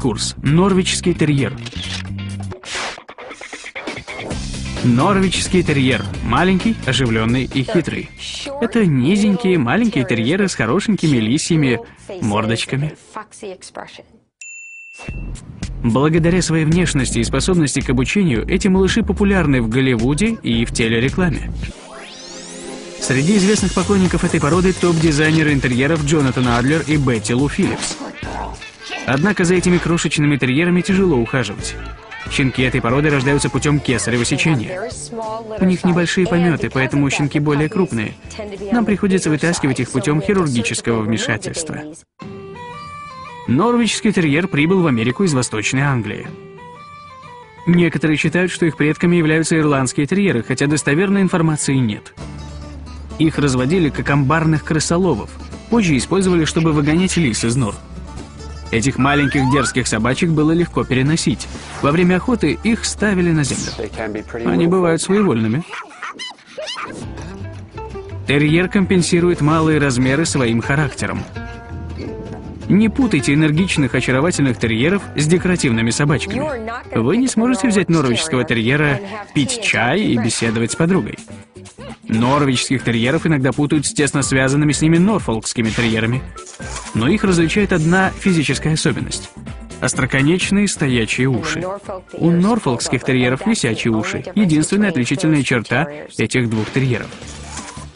Курс. Норвичский терьер. Норвичский терьер. Маленький, оживленный и хитрый. Это низенькие, маленькие терьеры с хорошенькими лисьими мордочками. Благодаря своей внешности и способности к обучению, эти малыши популярны в Голливуде и в телерекламе. Среди известных поклонников этой породы топ-дизайнеры интерьеров Джонатан Адлер и Бетти Лу Филлипс. Однако за этими крошечными терьерами тяжело ухаживать. Щенки этой породы рождаются путем кесарево сечения. У них небольшие пометы, поэтому щенки более крупные. Нам приходится вытаскивать их путем хирургического вмешательства. Норвичский терьер прибыл в Америку из Восточной Англии. Некоторые считают, что их предками являются ирландские терьеры, хотя достоверной информации нет. Их разводили как амбарных крысоловов, позже использовали, чтобы выгонять лис из нор. Этих маленьких дерзких собачек было легко переносить. Во время охоты их ставили на землю. Они бывают своевольными. Терьер компенсирует малые размеры своим характером. Не путайте энергичных, очаровательных терьеров с декоративными собачками. Вы не сможете взять норвичского терьера, пить чай и беседовать с подругой. Норвичских терьеров иногда путают с тесно связанными с ними норфолкскими терьерами. Но их различает одна физическая особенность – остроконечные стоячие уши. У норфолкских терьеров висячие уши – единственная отличительная черта этих двух терьеров.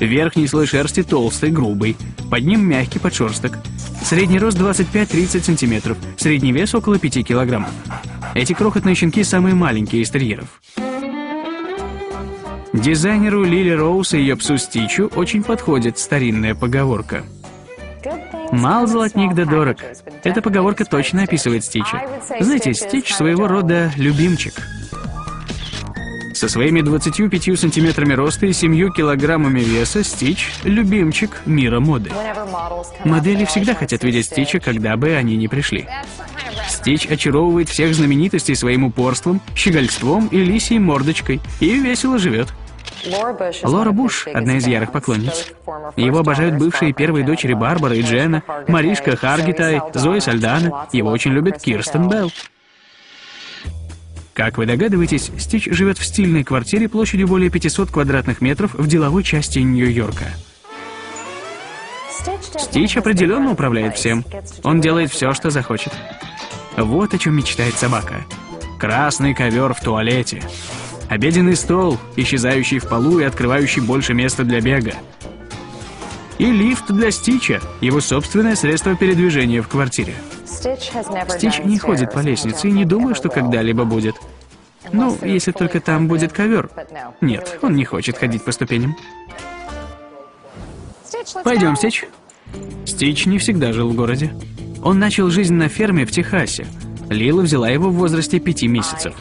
Верхний слой шерсти толстый, грубый, под ним мягкий подшерсток. Средний рост 25-30 см, средний вес около 5 кг. Эти крохотные щенки самые маленькие из терьеров. Дизайнеру Лили Роуз и ее псу Стичу очень подходит старинная поговорка. «Мал золотник да дорог». Эта поговорка точно описывает Стича. Знаете, Стич своего рода любимчик. Со своими 25 сантиметрами роста и 7 килограммами веса Стич – любимчик мира моды. Модели всегда хотят видеть Стича, когда бы они ни пришли. Стич очаровывает всех знаменитостей своим упорством, щегольством и лисьей мордочкой, и весело живет. Лора Буш – одна из ярых поклонниц. Его обожают бывшие первые дочери Барбара и Дженна, Маришка Харгитай, Зои Сальдана, его очень любит Кирстен Белл. Как вы догадываетесь, Стич живет в стильной квартире площадью более 500 квадратных метров в деловой части Нью-Йорка. Стич определенно управляет всем. Он делает все, что захочет. Вот о чем мечтает собака. Красный ковер в туалете. Обеденный стол, исчезающий в полу и открывающий больше места для бега. И лифт для Стича, его собственное средство передвижения в квартире. Стич не ходит по лестнице и не думаю, что когда-либо будет. Ну, если только там будет ковер. Нет, он не хочет ходить по ступеням. Пойдем, Стич. Стич не всегда жил в городе. Он начал жизнь на ферме в Техасе. Лила взяла его в возрасте 5 месяцев.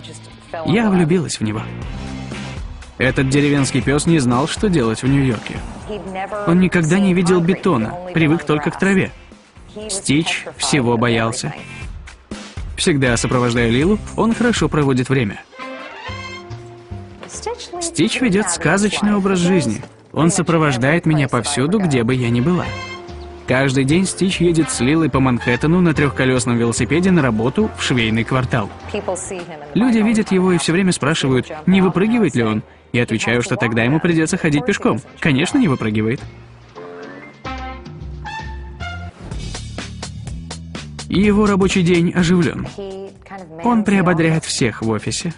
Я влюбилась в него. Этот деревенский пес не знал, что делать в Нью-Йорке. Он никогда не видел бетона, привык только к траве. Стич всего боялся. Всегда сопровождая Лилу, он хорошо проводит время. Стич ведет сказочный образ жизни. Он сопровождает меня повсюду, где бы я ни была. Каждый день Стич едет с Лилой по Манхэттену на трехколесном велосипеде на работу в швейный квартал. Люди видят его и все время спрашивают, не выпрыгивает ли он. Я отвечаю, что тогда ему придется ходить пешком. Конечно, не выпрыгивает. Его рабочий день оживлен. Он приободряет всех в офисе.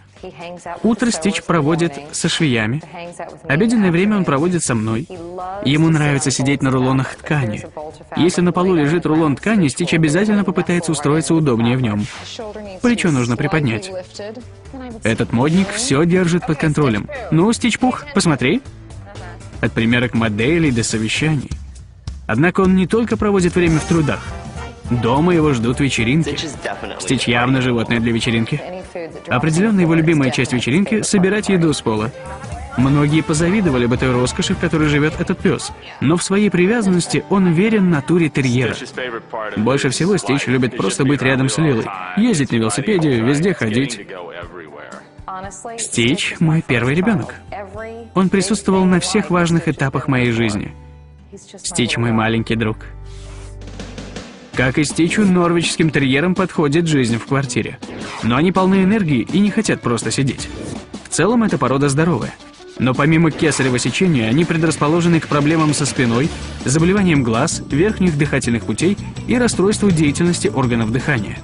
Утро Стич проводит со швеями. Обеденное время он проводит со мной. Ему нравится сидеть на рулонах ткани. Если на полу лежит рулон ткани, Стич обязательно попытается устроиться удобнее в нем. Плечо нужно приподнять. Этот модник все держит под контролем. Ну, Стич-пух, посмотри. От примерок моделей до совещаний. Однако он не только проводит время в трудах. Дома его ждут вечеринки. Стич явно животное для вечеринки. Определенно его любимая часть вечеринки – собирать еду с пола. Многие позавидовали бы той роскоши, в которой живет этот пес. Но в своей привязанности он верен натуре терьера. Больше всего Стич любит просто быть рядом с Лилой. Ездить на велосипеде, везде ходить. Стич – мой первый ребенок. Он присутствовал на всех важных этапах моей жизни. Стич – мой маленький друг. Как и Стичу, норвичским терьерам подходит жизнь в квартире. Но они полны энергии и не хотят просто сидеть. В целом, эта порода здоровая. Но помимо кесарево сечения, они предрасположены к проблемам со спиной, заболеваниям глаз, верхних дыхательных путей и расстройству деятельности органов дыхания.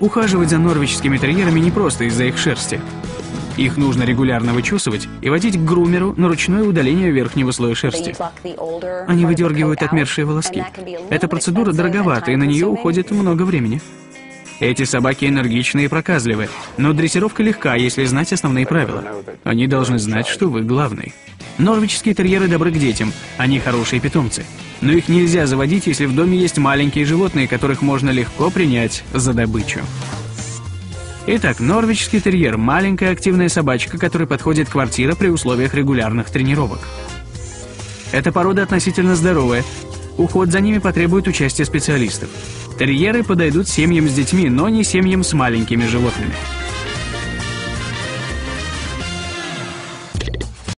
Ухаживать за норвичскими терьерами не просто из-за их шерсти. Их нужно регулярно вычесывать и водить к грумеру на ручное удаление верхнего слоя шерсти. Они выдергивают отмершие волоски. Эта процедура дороговата, и на нее уходит много времени. Эти собаки энергичные и проказливы, но дрессировка легка, если знать основные правила. Они должны знать, что вы главный. Норвичские терьеры добры к детям, они хорошие питомцы. Но их нельзя заводить, если в доме есть маленькие животные, которых можно легко принять за добычу. Итак, норвичский терьер – маленькая активная собачка, которой подходит квартира при условиях регулярных тренировок. Эта порода относительно здоровая. Уход за ними потребует участия специалистов. Терьеры подойдут семьям с детьми, но не семьям с маленькими животными.